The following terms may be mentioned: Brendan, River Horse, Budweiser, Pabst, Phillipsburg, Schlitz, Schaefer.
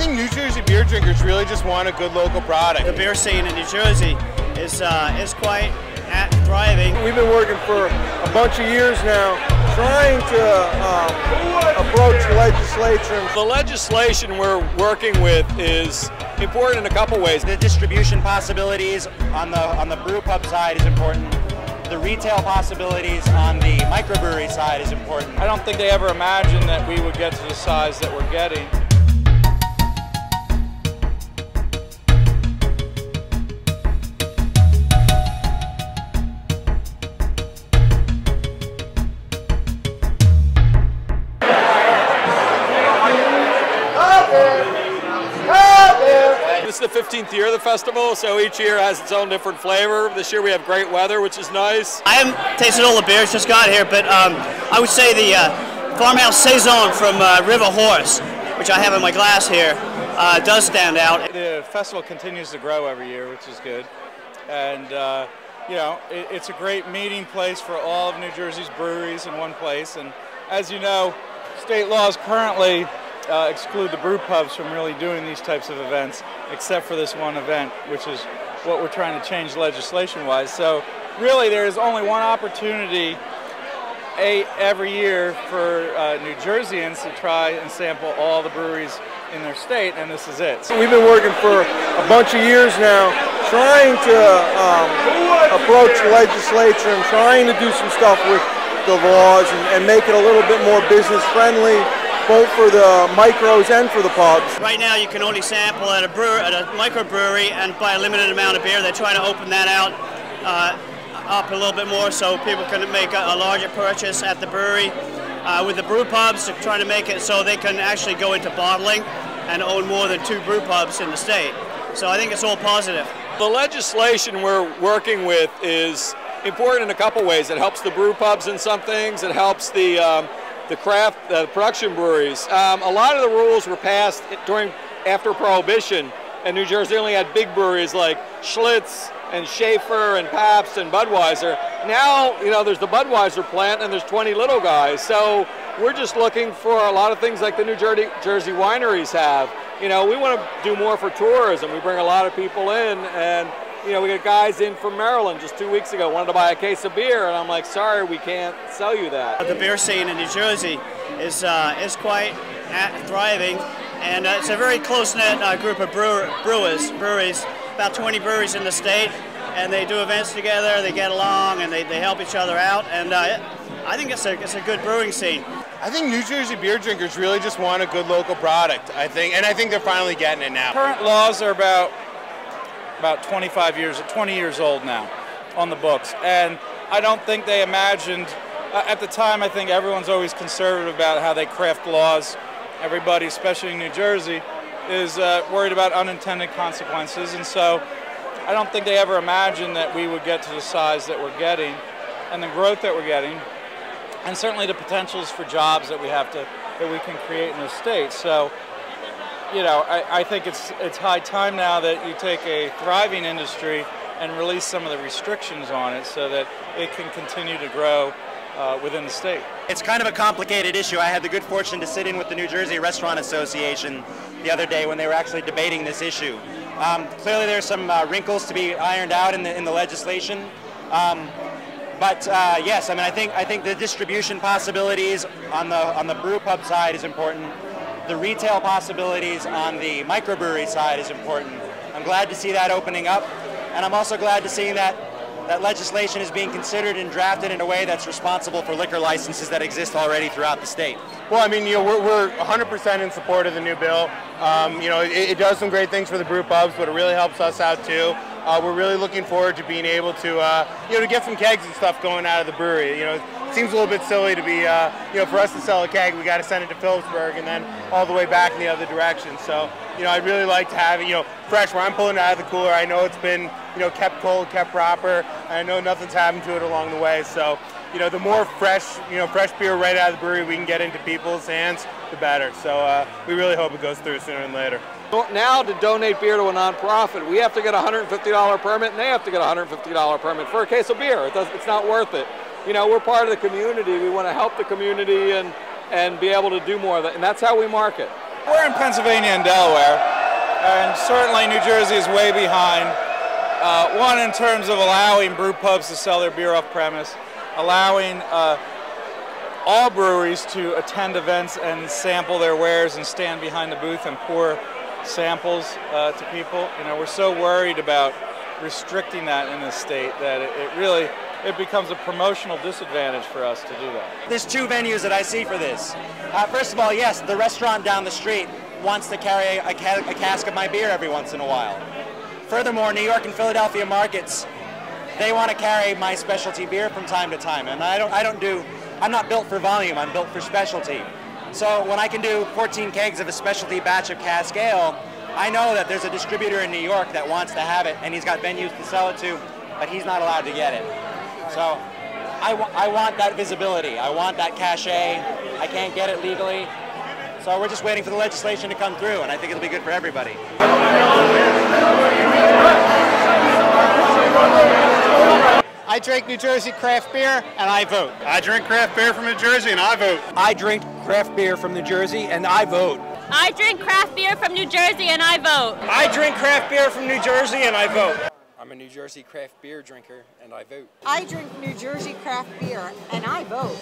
think New Jersey beer drinkers really just want a good local product. The beer scene in New Jersey is quite thriving. We've been working for a bunch of years now, trying to approach legislation. The legislation we're working with is important in a couple ways. The distribution possibilities on the brew pub side is important. The retail possibilities on the microbrewery side is important. I don't think they ever imagined that we would get to the size that we're getting. This is the 15th year of the festival, so each year has its own different flavor. This year we have great weather, which is nice. I haven't tasted all the beers, just got here, but I would say the farmhouse saison from River Horse, which I have in my glass here, does stand out. The festival continues to grow every year, which is good, and you know, it's a great meeting place for all of New Jersey's breweries in one place. And as you know, state laws currently exclude the brew pubs from really doing these types of events, except for this one event, which is what we're trying to change legislation-wise. So really there is only one opportunity every year for New Jerseyans to try and sample all the breweries in their state, and this is it. We've been working for a bunch of years now, trying to approach legislation, trying to do some stuff with the laws and make it a little bit more business-friendly, both for the micros and for the pubs. Right now you can only sample at a microbrewery and buy a limited amount of beer. They're trying to open that out up a little bit more so people can make a larger purchase at the brewery. With the brew pubs, they're trying to make it so they can actually go into bottling and own more than 2 brew pubs in the state. So I think it's all positive. The legislation we're working with is important in a couple ways. It helps the brew pubs in some things. It helps the craft, the production breweries. A lot of the rules were passed after Prohibition, and New Jersey only had big breweries like Schlitz and Schaefer and Pabst and Budweiser. Now, you know, there's the Budweiser plant and there's 20 little guys. So we're just looking for a lot of things like the New Jersey wineries have. You know, we want to do more for tourism. We bring a lot of people in, and you know, we got guys in from Maryland just 2 weeks ago, wanted to buy a case of beer, and I'm like, sorry, we can't sell you that. The beer scene in New Jersey is quite thriving, and it's a very close-knit group of breweries, about 20 breweries in the state, and they do events together, they get along, and they help each other out, and I think it's a good brewing scene. I think New Jersey beer drinkers really just want a good local product, I think, and I think they're finally getting it now. Current laws are about 20 years old now on the books, and I don't think they imagined at the time. I think everyone's always conservative about how they craft laws. Everybody, especially in New Jersey, is worried about unintended consequences, and so I don't think they ever imagined that we would get to the size that we're getting and the growth that we're getting, and certainly the potentials for jobs that we can create in the state. So you know, I think it's high time now that you take a thriving industry and release some of the restrictions on it so that it can continue to grow within the state. It's kind of a complicated issue. I had the good fortune to sit in with the New Jersey Restaurant Association the other day when they were actually debating this issue. Clearly there's some wrinkles to be ironed out in the legislation. But yes, I mean, I think the distribution possibilities on the brew pub side is important. The retail possibilities on the microbrewery side is important. I'm glad to see that opening up, and I'm also glad to see that legislation is being considered and drafted in a way that's responsible for liquor licenses that exist already throughout the state. Well, I mean, you know, we're 100% in support of the new bill. You know, it does some great things for the brew pubs, but it really helps us out too. We're really looking forward to being able to, you know, to get some kegs and stuff going out of the brewery. You know, seems a little bit silly to be, you know, for us to sell a keg, we got to send it to Phillipsburg and then all the way back in the other direction. So, you know, I'd really like to have it, you know, fresh. Where I'm pulling it out of the cooler, I know it's been, you know, kept cold, kept proper. I know nothing's happened to it along the way. So, you know, the more fresh beer right out of the brewery we can get into people's hands, the better. So we really hope it goes through sooner than later. Now to donate beer to a nonprofit, we have to get a $150 permit, and they have to get a $150 permit for a case of beer. It's not worth it. You know, we're part of the community. We want to help the community and be able to do more of that, and that's how we market. We're in Pennsylvania and Delaware, and certainly New Jersey is way behind. One, in terms of allowing brew pubs to sell their beer off premise, allowing all breweries to attend events and sample their wares and stand behind the booth and pour samples to people. You know, we're so worried about restricting that in this state that it becomes a promotional disadvantage for us to do that. There's two venues that I see for this. First of all, yes, the restaurant down the street wants to carry a cask of my beer every once in a while. Furthermore, New York and Philadelphia markets, they want to carry my specialty beer from time to time, and I'm not built for volume, I'm built for specialty. So when I can do 14 kegs of a specialty batch of cask ale, I know that there's a distributor in New York that wants to have it, and he's got venues to sell it to, but he's not allowed to get it. So I want that visibility. I want that cachet. I can't get it legally. So we're just waiting for the legislation to come through, and I think it'll be good for everybody. I drink New Jersey craft beer, and I vote. I drink craft beer from New Jersey, and I vote. I drink craft beer from New Jersey, and I vote. I drink craft beer from New Jersey, and I vote. I drink craft beer from New Jersey, and I vote. I'm a New Jersey craft beer drinker, and I vote. I drink New Jersey craft beer, and I vote.